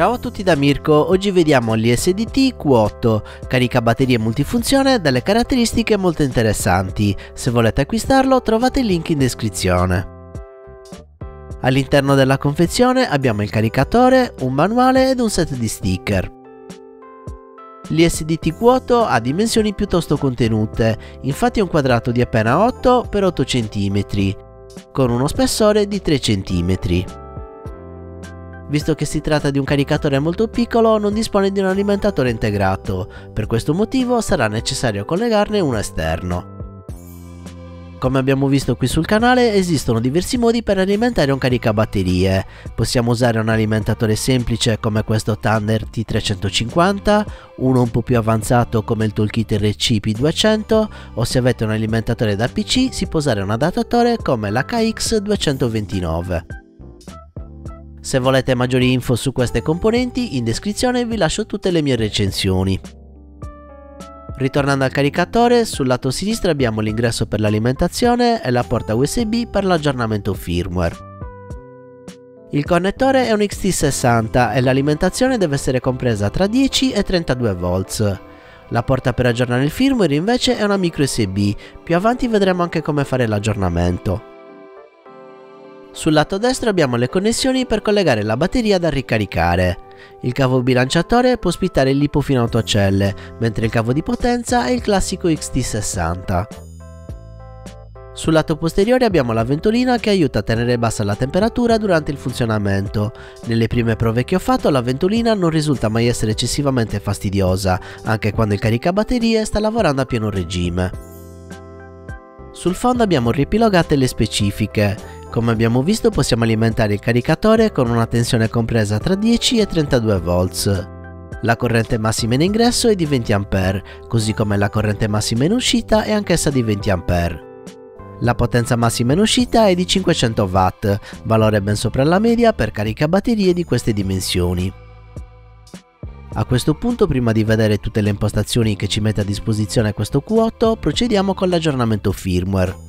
Ciao a tutti da Mirko, oggi vediamo l'ISDT Q8, caricabatterie multifunzione dalle caratteristiche molto interessanti. Se volete acquistarlo trovate il link in descrizione. All'interno della confezione abbiamo il caricatore, un manuale ed un set di sticker. L'ISDT Q8 ha dimensioni piuttosto contenute, infatti è un quadrato di appena 8×8 cm, con uno spessore di 3 cm. Visto che si tratta di un caricatore molto piccolo, non dispone di un alimentatore integrato, per questo motivo sarà necessario collegarne uno esterno. Come abbiamo visto qui sul canale, esistono diversi modi per alimentare un caricabatterie. Possiamo usare un alimentatore semplice come questo Thunder T350, uno un po' più avanzato come il Toolkit RC P200, o se avete un alimentatore da PC si può usare un adattatore come l'HX229. Se volete maggiori info su queste componenti, in descrizione vi lascio tutte le mie recensioni. Ritornando al caricatore, sul lato sinistro abbiamo l'ingresso per l'alimentazione e la porta USB per l'aggiornamento firmware. Il connettore è un XT60 e l'alimentazione deve essere compresa tra 10 e 32 volts. La porta per aggiornare il firmware invece è una micro USB, più avanti vedremo anche come fare l'aggiornamento. Sul lato destro abbiamo le connessioni per collegare la batteria da ricaricare. Il cavo bilanciatore può ospitare il LiPo fino a 8 celle, mentre il cavo di potenza è il classico XT60. Sul lato posteriore abbiamo la ventolina che aiuta a tenere bassa la temperatura durante il funzionamento. Nelle prime prove che ho fatto la ventolina non risulta mai essere eccessivamente fastidiosa, anche quando il caricabatterie sta lavorando a pieno regime. Sul fondo abbiamo riepilogate le specifiche. Come abbiamo visto possiamo alimentare il caricatore con una tensione compresa tra 10 e 32 volts. La corrente massima in ingresso è di 20 A, così come la corrente massima in uscita è anch'essa di 20 A. La potenza massima in uscita è di 500 W, valore ben sopra la media per caricabatterie di queste dimensioni. A questo punto, prima di vedere tutte le impostazioni che ci mette a disposizione questo Q8, procediamo con l'aggiornamento firmware.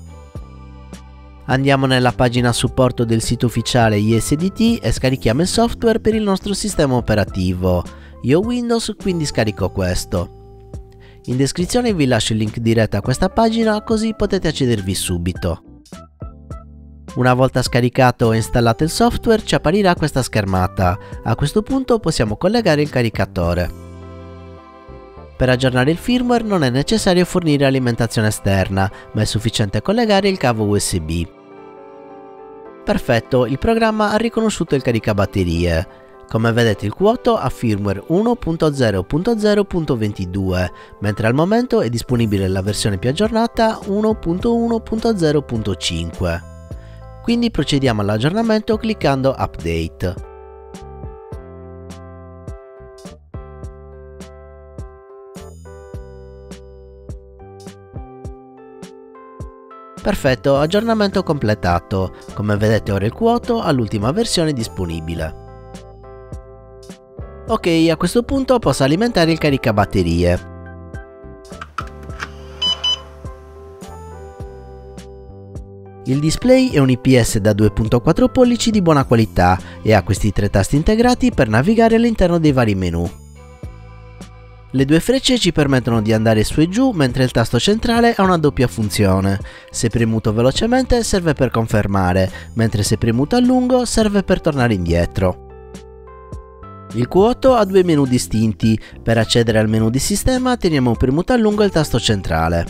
Andiamo nella pagina supporto del sito ufficiale ISDT e scarichiamo il software per il nostro sistema operativo. Io ho Windows, quindi scarico questo. In descrizione vi lascio il link diretto a questa pagina così potete accedervi subito. Una volta scaricato e installato il software ci apparirà questa schermata. A questo punto possiamo collegare il caricatore. Per aggiornare il firmware non è necessario fornire alimentazione esterna, ma è sufficiente collegare il cavo USB. Perfetto, il programma ha riconosciuto il caricabatterie. Come vedete il Q8 ha firmware 1.0.0.22, mentre al momento è disponibile la versione più aggiornata 1.1.0.5. Quindi procediamo all'aggiornamento cliccando Update. Perfetto, aggiornamento completato. Come vedete ora il Q8 ha l'ultima versione disponibile. Ok, a questo punto posso alimentare il caricabatterie. Il display è un IPS da 2.4 pollici di buona qualità e ha questi tre tasti integrati per navigare all'interno dei vari menu. Le due frecce ci permettono di andare su e giù, mentre il tasto centrale ha una doppia funzione. Se premuto velocemente serve per confermare, mentre se premuto a lungo serve per tornare indietro. Il Q8 ha due menu distinti. Per accedere al menu di sistema teniamo premuto a lungo il tasto centrale.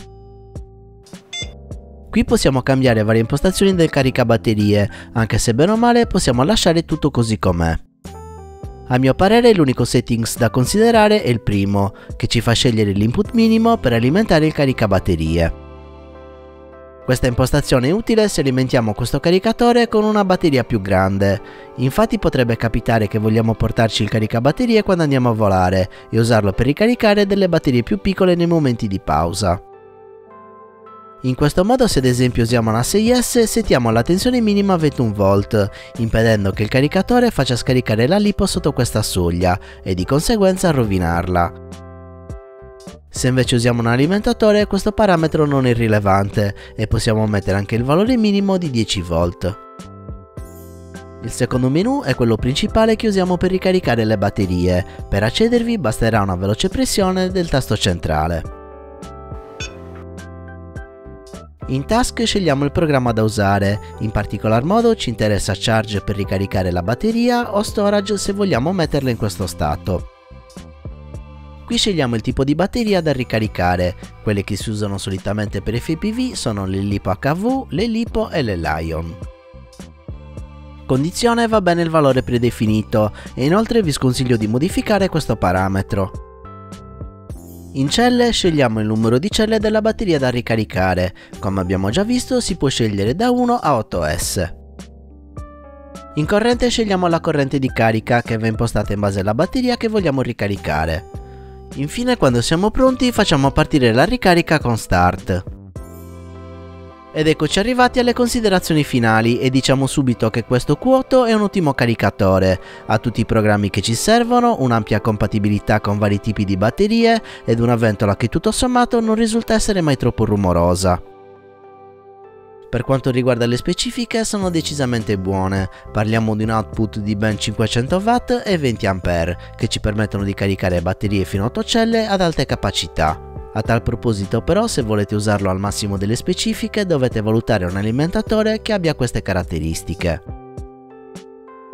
Qui possiamo cambiare varie impostazioni del caricabatterie, anche se bene o male possiamo lasciare tutto così com'è. A mio parere l'unico settings da considerare è il primo, che ci fa scegliere l'input minimo per alimentare il caricabatterie. Questa impostazione è utile se alimentiamo questo caricatore con una batteria più grande. Infatti potrebbe capitare che vogliamo portarci il caricabatterie quando andiamo a volare e usarlo per ricaricare delle batterie più piccole nei momenti di pausa. In questo modo se ad esempio usiamo una 6S settiamo la tensione minima a 21 volt, impedendo che il caricatore faccia scaricare la LiPo sotto questa soglia e di conseguenza rovinarla. Se invece usiamo un alimentatore questo parametro non è rilevante e possiamo mettere anche il valore minimo di 10 volt. Il secondo menu è quello principale che usiamo per ricaricare le batterie. Per accedervi basterà una veloce pressione del tasto centrale. In task scegliamo il programma da usare, in particolar modo ci interessa charge per ricaricare la batteria o storage se vogliamo metterla in questo stato. Qui scegliamo il tipo di batteria da ricaricare, quelle che si usano solitamente per FPV sono le LiPo HV, le LiPo e le Li-ion. Condizione va bene il valore predefinito e inoltre vi sconsiglio di modificare questo parametro. In celle scegliamo il numero di celle della batteria da ricaricare, come abbiamo già visto si può scegliere da 1 a 8S. In corrente scegliamo la corrente di carica che va impostata in base alla batteria che vogliamo ricaricare. Infine quando siamo pronti facciamo partire la ricarica con Start. Ed eccoci arrivati alle considerazioni finali e diciamo subito che questo Q8 è un ottimo caricatore, ha tutti i programmi che ci servono, un'ampia compatibilità con vari tipi di batterie ed una ventola che tutto sommato non risulta essere mai troppo rumorosa. Per quanto riguarda le specifiche sono decisamente buone, parliamo di un output di ben 500 Watt e 20 Ampere che ci permettono di caricare batterie fino a 8 celle ad alte capacità. A tal proposito però se volete usarlo al massimo delle specifiche dovete valutare un alimentatore che abbia queste caratteristiche.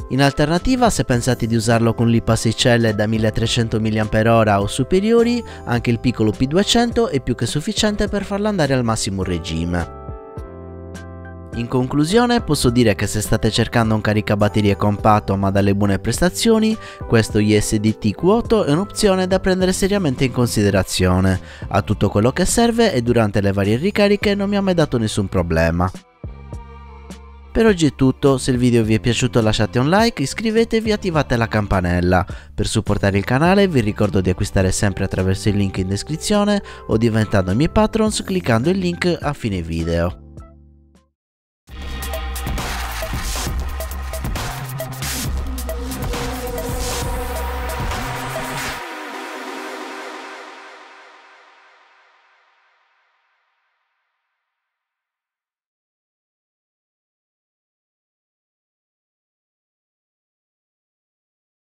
In alternativa se pensate di usarlo con LiPo a 6 celle da 1300 mAh o superiori anche il piccolo P200 è più che sufficiente per farlo andare al massimo regime. In conclusione posso dire che se state cercando un caricabatterie compatto ma dalle buone prestazioni, questo ISDT Q8 è un'opzione da prendere seriamente in considerazione. Ha tutto quello che serve e durante le varie ricariche non mi ha mai dato nessun problema. Per oggi è tutto, se il video vi è piaciuto lasciate un like, iscrivetevi e attivate la campanella. Per supportare il canale vi ricordo di acquistare sempre attraverso il link in descrizione o diventando miei patrons cliccando il link a fine video.